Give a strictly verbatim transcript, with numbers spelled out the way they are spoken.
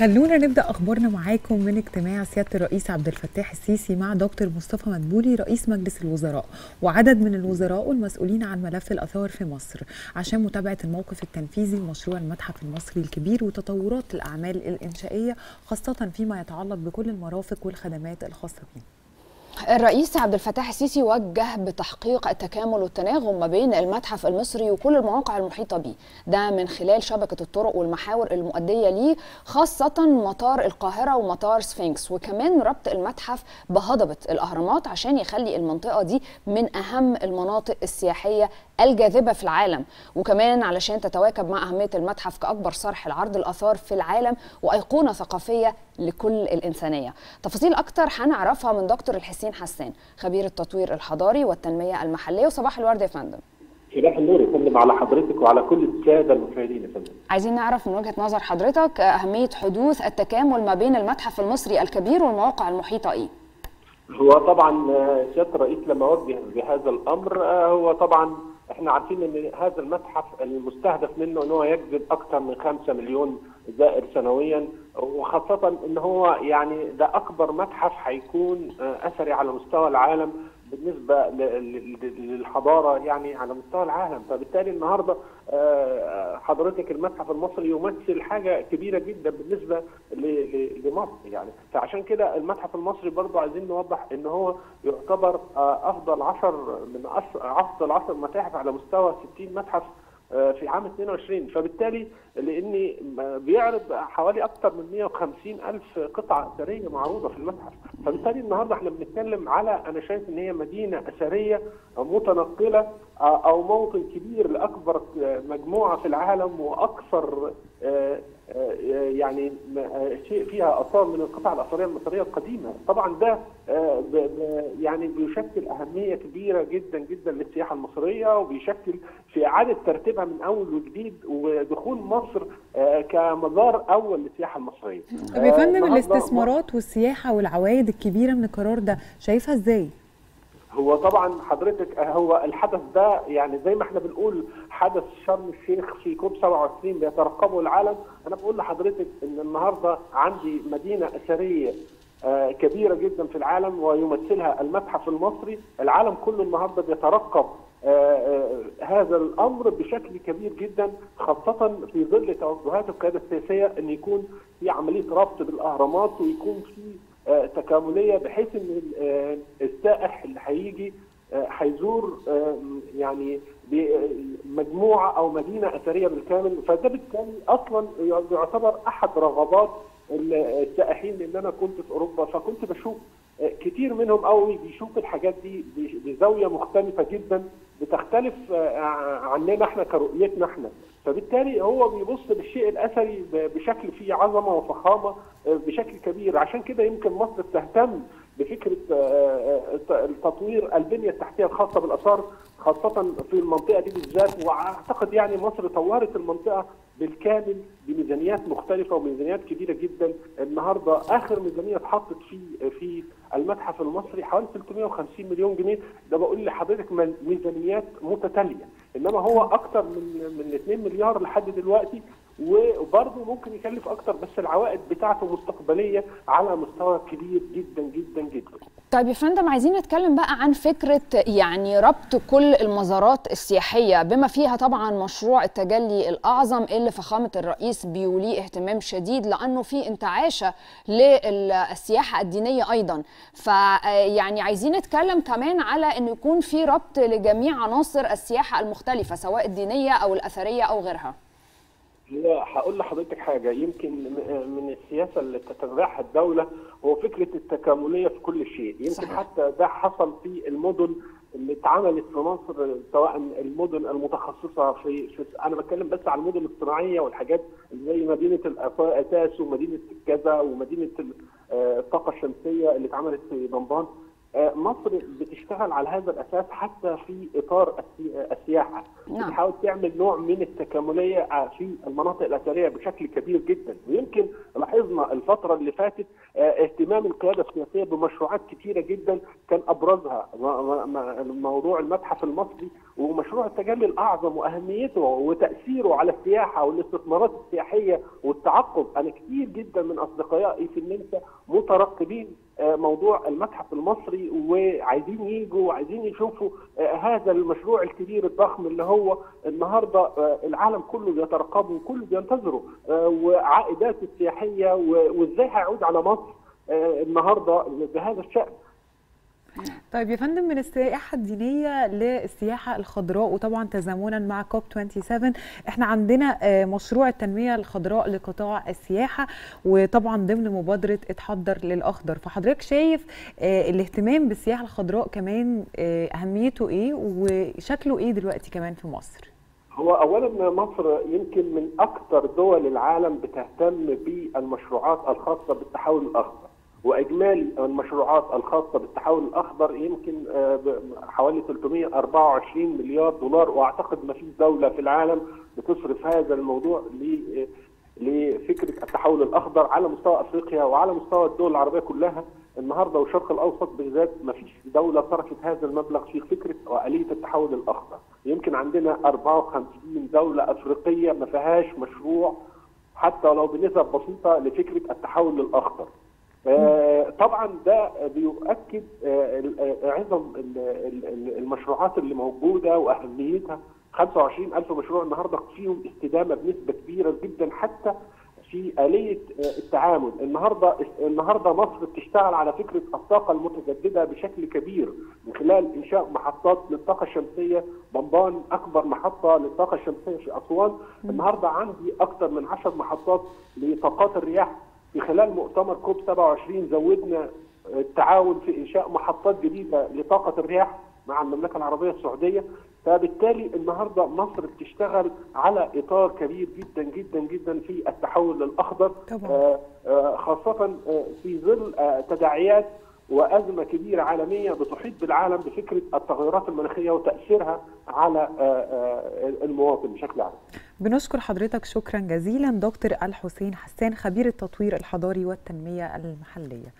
خلونا نبدأ أخبارنا معاكم من اجتماع سيادة الرئيس عبد الفتاح السيسي مع دكتور مصطفى مدبولي رئيس مجلس الوزراء وعدد من الوزراء والمسؤولين عن ملف الآثار في مصر عشان متابعة الموقف التنفيذي لمشروع المتحف المصري الكبير وتطورات الأعمال الإنشائية خاصة فيما يتعلق بكل المرافق والخدمات الخاصة بهم. الرئيس عبد الفتاح السيسي وجه بتحقيق التكامل والتناغم ما بين المتحف المصري وكل المواقع المحيطه به، ده من خلال شبكه الطرق والمحاور المؤديه ليه، خاصه مطار القاهره ومطار سفنكس، وكمان ربط المتحف بهضبه الاهرامات عشان يخلي المنطقه دي من اهم المناطق السياحيه الجاذبه في العالم، وكمان علشان تتواكب مع اهميه المتحف كاكبر صرح لعرض الاثار في العالم وايقونه ثقافيه لكل الانسانيه. تفاصيل اكتر هنعرفها من دكتور الحسين حسان خبير التطوير الحضاري والتنميه المحليه. وصباح الورد يا فندم. صباح النور يا فندم على حضرتك وعلى كل الساده المشاهدين يا فندم. عايزين نعرف من وجهه نظر حضرتك اهميه حدوث التكامل ما بين المتحف المصري الكبير والمواقع المحيطه ايه؟ هو طبعا سياده الرئيس لما وجه بهذا الامر، هو طبعا احنا عارفين ان هذا المتحف المستهدف منه ان هو يجذب اكثر من خمسة مليون زائر سنويا، وخاصه ان هو يعني ده اكبر متحف هيكون اثري على مستوى العالم بالنسبه للحضاره يعني على مستوى العالم، فبالتالي النهارده حضرتك المتحف المصري يمثل حاجه كبيره جدا بالنسبه لمصر يعني، فعشان كده المتحف المصري برضه عايزين نوضح ان هو يعتبر افضل عشر من افضل عشر متاحف على مستوى ستين متحف في عام اثنين وعشرين، فبالتالي لان بيعرض حوالي اكثر من مئة وخمسين ألف قطعه اثريه معروضه في المتحف، فبالتالي النهارده احنا بنتكلم على انا شايف ان هي مدينه اثريه متنقله او موطن كبير لاكبر مجموعه في العالم واكثر يعني شيء فيها اثار من القطع الاثريه المصريه القديمه، طبعا ده يعني بيشكل اهميه كبيره جدا جدا للسياحه المصريه وبيشكل في اعاده ترتيبها من اول وجديد ودخول مصر كمدار اول للسياحه المصريه. طب يا فندم الاستثمارات والسياحه والعوائد الكبيره من القرار ده شايفها ازاي؟ هو طبعا حضرتك هو الحدث ده يعني زي ما احنا بنقول حدث شرم الشيخ في كوب سبعة وعشرين بيترقبه العالم، انا بقول لحضرتك ان النهارده عندي مدينه اثريه كبيره جدا في العالم ويمثلها المتحف المصري، العالم كله النهارده بيترقب هذا الامر بشكل كبير جدا، خاصه في ظل توجهات القياده السياسيه ان يكون في عمليه ربط بالاهرامات ويكون في تكامليه بحيث ان السائح اللي هيجي هيزور يعني مجموعه او مدينه اثريه بالكامل، فده بالتالي اصلا يعتبر احد رغبات السائحين، لان انا كنت في اوروبا فكنت بشوف كتير منهم قوي بيشوف الحاجات دي بزاويه مختلفه جدا بتختلف عننا احنا كرؤيتنا احنا، فبالتالي هو بيبص للشيء الاثري بشكل فيه عظمه وفخامه بشكل كبير، عشان كده يمكن مصر تهتم بفكره تطوير البنيه التحتيه الخاصه بالاثار خاصه في المنطقه دي بالذات، واعتقد يعني مصر طورت المنطقه بالكامل بميزانيات مختلفه وميزانيات كبيره جدا، النهارده اخر ميزانيه اتحطت في في المتحف المصري حوالي ثلاثمئة وخمسين مليون جنيه، ده بقول لحضرتك ميزانيات متتاليه، انما هو اكثر من من مليار لحد دلوقتي، وبرضه ممكن يكلف اكتر بس العوائد بتاعته مستقبليه على مستوى كبير جدا جدا جدا. طيب يا فندم عايزين نتكلم بقى عن فكره يعني ربط كل المزارات السياحيه بما فيها طبعا مشروع التجلي الاعظم اللي فخامه الرئيس بيوليه اهتمام شديد لانه في انتعاشه للسياحه الدينيه ايضا، فيعني عايزين نتكلم كمان على انه يكون في ربط لجميع عناصر السياحه المختلفه سواء الدينيه او الاثريه او غيرها. لا هقول لحضرتك حاجه يمكن من السياسه اللي بتتبعها الدوله هو فكره التكامليه في كل شيء، يمكن صحيح. حتى ده حصل في المدن اللي اتعملت في مصر سواء المدن المتخصصه في, في انا بتكلم بس على المدن الصناعيه والحاجات زي مدينه الاساس ومدينه كذا ومدينه الطاقه الشمسيه اللي اتعملت في دمبان، مصر بتشتغل على هذا الاساس حتى في اطار السياحه، بتحاول تعمل نوع من التكامليه في المناطق الاثريه بشكل كبير جدا، ويمكن لاحظنا الفتره اللي فاتت اهتمام القياده السياسيه بمشروعات كثيره جدا كان ابرزها موضوع المتحف المصري ومشروع التجلي الأعظم وأهميته وتأثيره على السياحة والاستثمارات السياحية والتعقب. أنا كتير جدا من أصدقائي في النمسا مترقبين موضوع المتحف المصري وعايزين يجوا وعايزين يشوفوا هذا المشروع الكبير الضخم اللي هو النهارده العالم كله بيترقبه وكله بينتظره، وعائداته السياحية وإزاي هيعود على مصر النهارده بهذا الشأن. طيب يا فندم، من السياحة الدينية للسياحة الخضراء، وطبعا تزامنا مع كوب سبعة وعشرين احنا عندنا مشروع التنمية الخضراء لقطاع السياحة، وطبعا ضمن مبادرة اتحضر للأخضر. فحضرتك شايف الاهتمام بالسياحة الخضراء كمان أهميته ايه وشكله ايه دلوقتي كمان في مصر؟ هو أولا مصر يمكن من أكثر دول العالم بتهتم بالمشروعات الخاصة بالتحول الأخضر، واجمالي المشروعات الخاصه بالتحول الاخضر يمكن حوالي ثلاثمئة وأربعة وعشرين مليار دولار، واعتقد ما فيش دوله في العالم بتصرف هذا الموضوع لفكره التحول الاخضر على مستوى افريقيا وعلى مستوى الدول العربيه كلها النهارده والشرق الاوسط بالذات. ما فيش دوله صرفت هذا المبلغ في فكره واليه التحول الاخضر. يمكن عندنا أربعة وخمسين دولة افريقيه ما فيهاش مشروع حتى لو بنسب بسيطه لفكره التحول الاخضر. آه طبعا ده بيؤكد آه عظم المشروعات اللي موجوده واهميتها. خمسة وعشرين ألف مشروع النهارده فيهم استدامه بنسبه كبيره جدا حتى في آلية التعامل. النهارده النهارده مصر بتشتغل على فكره الطاقه المتجدده بشكل كبير من خلال انشاء محطات للطاقه الشمسيه. بمبان اكبر محطه للطاقه الشمسيه في اسوان، النهارده عندي اكثر من عشر محطات لطاقات الرياح. في خلال مؤتمر كوب سبعة وعشرين زودنا التعاون في إنشاء محطات جديدة لطاقة الرياح مع المملكة العربية السعودية. فبالتالي النهاردة مصر بتشتغل على إطار كبير جدا جدا جدا في التحول الأخضر، آآ آآ خاصة آآ في ظل تداعيات وأزمة كبيرة عالمية بتحيط بالعالم بفكرة التغيرات المناخية وتأثيرها على المواطن بشكل عام. بنشكر حضرتك شكرا جزيلا دكتور الحسين حسان، خبير التطوير الحضاري والتنمية المحلية.